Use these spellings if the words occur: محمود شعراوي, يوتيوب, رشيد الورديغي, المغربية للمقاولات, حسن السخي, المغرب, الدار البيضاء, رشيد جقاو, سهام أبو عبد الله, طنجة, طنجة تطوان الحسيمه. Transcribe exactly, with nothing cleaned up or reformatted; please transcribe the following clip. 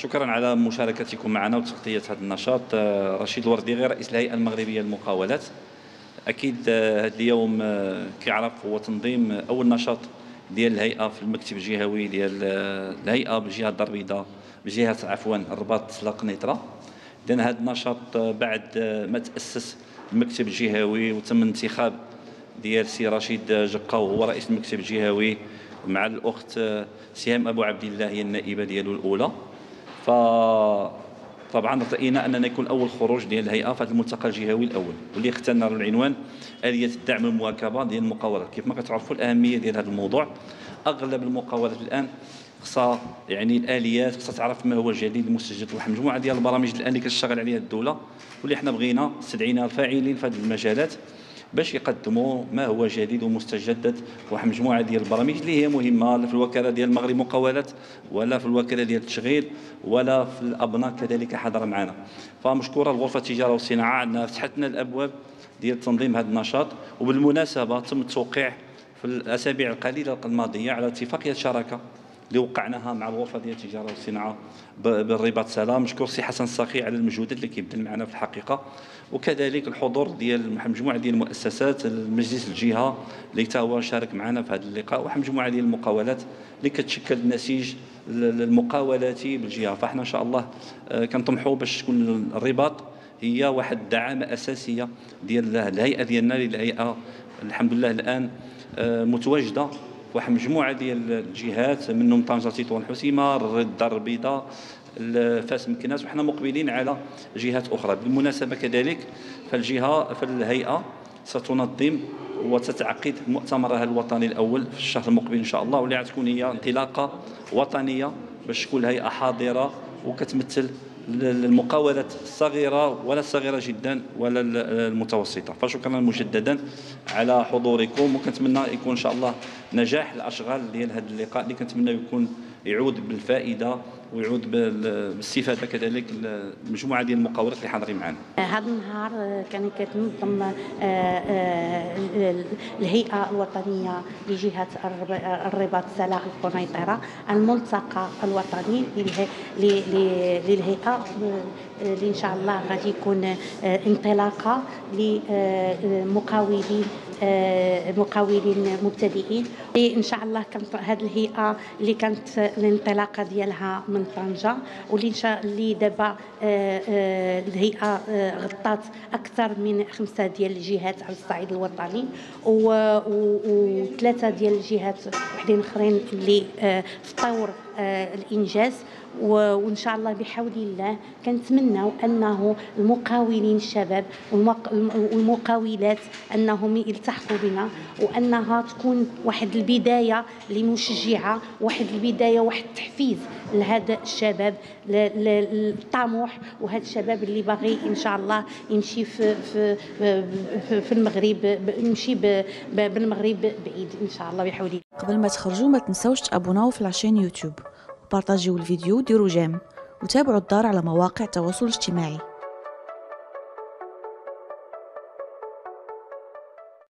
شكرا على مشاركتكم معنا وتغطية هذا النشاط. رشيد الورديغي رئيس الهيئة المغربية للمقاولات. أكيد هذا اليوم كيعرف هو تنظيم أول نشاط ديال الهيئة في المكتب الجهوي ديال الهيئة بجهة الدار البيضاء بجهة عفوا الرباط لقنيطرة. إذن هذا النشاط بعد ما تأسس المكتب الجهوي وتم انتخاب ديال سي رشيد جقاو هو رئيس المكتب الجهوي مع الأخت سهام أبو عبد الله هي النائبة ديالو الأولى. فطبعا رأينا أننا يكون أول خروج ديال الهيئة في هذا الملتقى الجهوي الأول واللي اخترنا العنوان آلية الدعم والمواكبة ديال المقاولات. كيف ما كتعرفوا الأهمية ديال هذا الموضوع، أغلب المقاولات الآن خصها يعني الآليات، خصها تعرف ما هو الجديد المسجل، واحد المجموعة ديال البرامج الآن اللي كتشتغل عليها الدولة واللي حنا بغينا استدعينا الفاعلين في هذه المجالات باش يقدموا ما هو جديد ومستجدد، واحد مجموعه ديال البرامج اللي هي مهمه لا في الوكاله ديال المغرب مقاولات ولا في الوكاله ديال التشغيل ولا في الابناء كذلك حضر معنا. فمشكوره الغرفه التجاره والصناعه انها فتحت لنا الابواب ديال تنظيم هذا النشاط. وبالمناسبه تم التوقيع في الاسابيع القليله الماضيه على اتفاقيه شراكه اللي وقعناها مع الغرفه ديال التجاره والصناعه بالرباط سلام. مشكور سي حسن السخي على المجهودات اللي كيبذل معنا في الحقيقه، وكذلك الحضور ديال مجموعه ديال المؤسسات المجلس الجهه اللي تا هو شارك معنا في هذا اللقاء، ومجموعه ديال المقاولات اللي كتشكل النسيج المقاولاتي بالجهه. فاحنا ان شاء الله كنطمحوا باش تكون الرباط هي واحد الدعامه اساسيه ديال الهيئه ديالنا للهيئه. الحمد لله الان متواجده واحد مجموعه ديال الجهات منهم طنجة تطوان الحسيمه، الدار البيضاء، فاس مكناس، وحنا مقبلين على جهات اخرى. بالمناسبه كذلك فالجهه فالهيئه ستنظم وتتعقد مؤتمرها الوطني الاول في الشهر المقبل ان شاء الله، واللي غتكون هي انطلاقه وطنيه باش تكون الهيئه حاضره وكتمثل المقاولات الصغيره ولا الصغيره جدا ولا المتوسطه. فشكرا مجددا على حضوركم، وكنتمنى يكون ان شاء الله نجاح الاشغال ديال هذا اللقاء اللي كنتمنى يكون يعود بالفائده ويعود بالاستفاده كذلك المجموعه ديال المقاولات اللي حاضرين معنا. هذا النهار كان كتنظم الهيئه الوطنيه لجهه الرباط سلاح القنيطره الملتقى الوطني للهيئه اللي ان شاء الله غادي يكون انطلاقه لمقاولين مقاولين مبتدئين ان شاء الله. كانت هذه الهيئه اللي كانت الانطلاقه ديالها من طنجه واللي ان شاء اللي دابا الهيئه غطات اكثر من خمسه ديال الجهات على الصعيد الوطني وثلاثه ديال الجهات وحدين اخرين اللي في طور الانجاز. وان شاء الله بحول الله كنتمناو انه المقاولين الشباب والمقاولات انهم يلتحقوا بنا، وانها تكون واحد البدايه لمشجعه، واحد البدايه واحد التحفيز لهذا الشباب الطموح وهذا الشباب اللي باغي ان شاء الله يمشي في في في المغرب، يمشي بالمغرب بعيد ان شاء الله بحول الله. قبل ما تخرجوا ما تنساوش تابوناو في العشرين يوتيوب، بارطاجيو الفيديو، ديروا جيم، وتابعوا الدار على مواقع التواصل الاجتماعي.